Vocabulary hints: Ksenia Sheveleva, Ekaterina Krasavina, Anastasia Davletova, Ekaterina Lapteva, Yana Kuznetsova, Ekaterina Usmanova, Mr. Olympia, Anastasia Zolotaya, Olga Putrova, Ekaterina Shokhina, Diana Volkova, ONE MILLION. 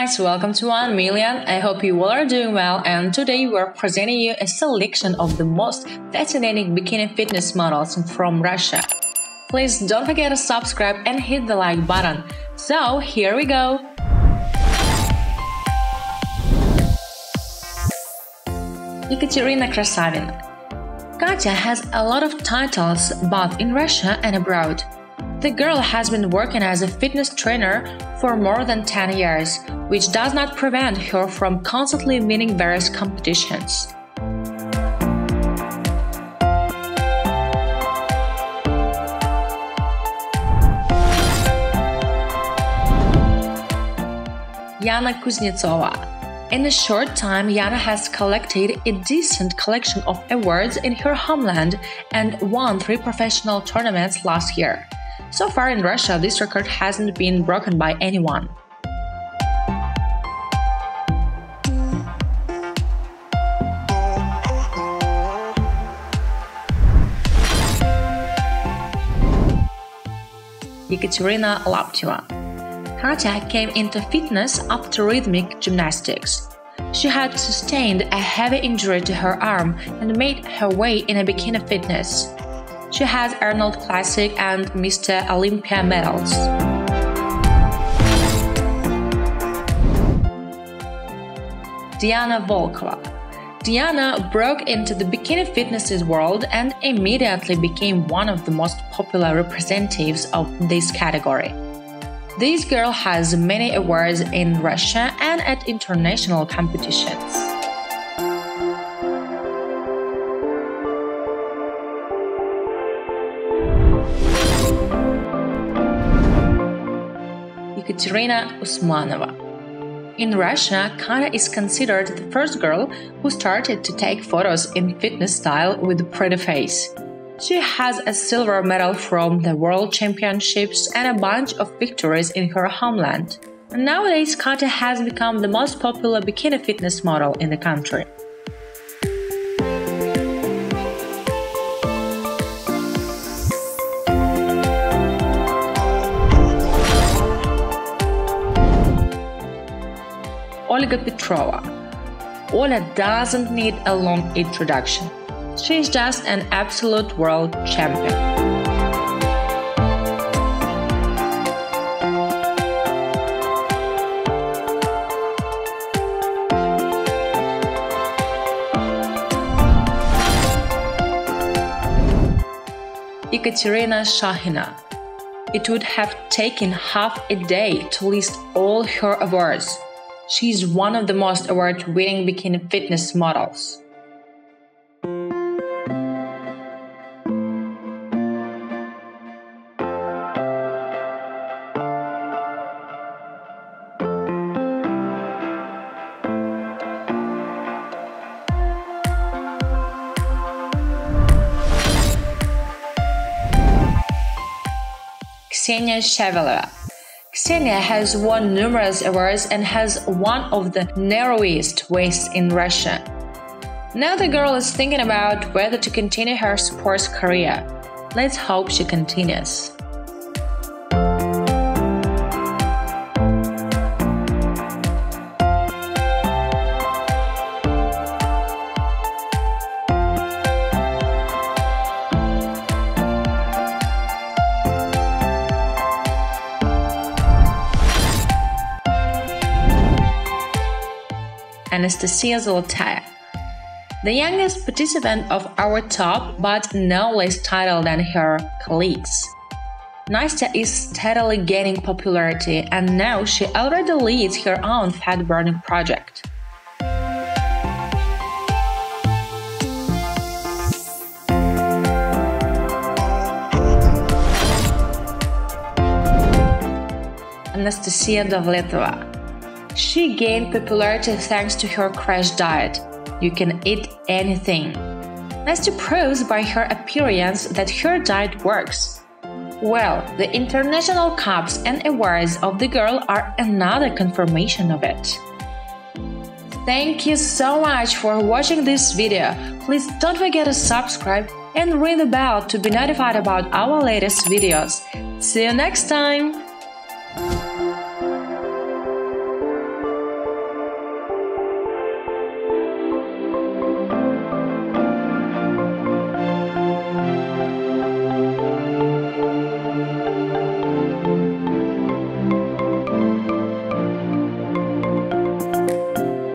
guys, welcome to 1 Million. I hope you all are doing well, and today we are presenting you a selection of the most fascinating bikini fitness models from Russia. Please don't forget to subscribe and hit the like button. So here we go! Ekaterina Krasavina. Katya has a lot of titles both in Russia and abroad. The girl has been working as a fitness trainer for more than 10 years, which does not prevent her from constantly winning various competitions. Yana Kuznetsova. In a short time, Yana has collected a decent collection of awards in her homeland and won 3 professional tournaments last year. So far in Russia, this record hasn't been broken by anyone. Ekaterina Lapteva. Katya came into fitness after rhythmic gymnastics. She had sustained a heavy injury to her arm and made her way in a bikini fitness. She has Arnold Classic and Mr. Olympia medals. Diana Volkova. Diana broke into the bikini fitnesses world and immediately became one of the most popular representatives of this category. This girl has many awards in Russia and at international competitions. Ekaterina Usmanova. In Russia, Katya is considered the first girl who started to take photos in fitness style with a pretty face. She has a silver medal from the World Championships and a bunch of victories in her homeland. And nowadays, Katya has become the most popular bikini fitness model in the country. Olga Putrova. Olga doesn't need a long introduction. She's just an absolute world champion. Ekaterina Shokhina. It would have taken half a day to list all her awards. She is one of the most award-winning bikini fitness models. Ksenia Sheveleva. Ksenia has won numerous awards and has one of the narrowest waists in Russia. Now the girl is thinking about whether to continue her sports career. Let's hope she continues. Anastasia Zolotaya. The youngest participant of our top, but no less titled than her colleagues. Nastya is steadily gaining popularity, and now she already leads her own fat-burning project. Anastasia Davletova. She gained popularity thanks to her crash diet. You can eat anything. Nastya proves by her appearance that her diet works. Well, the international cups and awards of the girl are another confirmation of it. Thank you so much for watching this video. Please don't forget to subscribe and ring the bell to be notified about our latest videos. See you next time!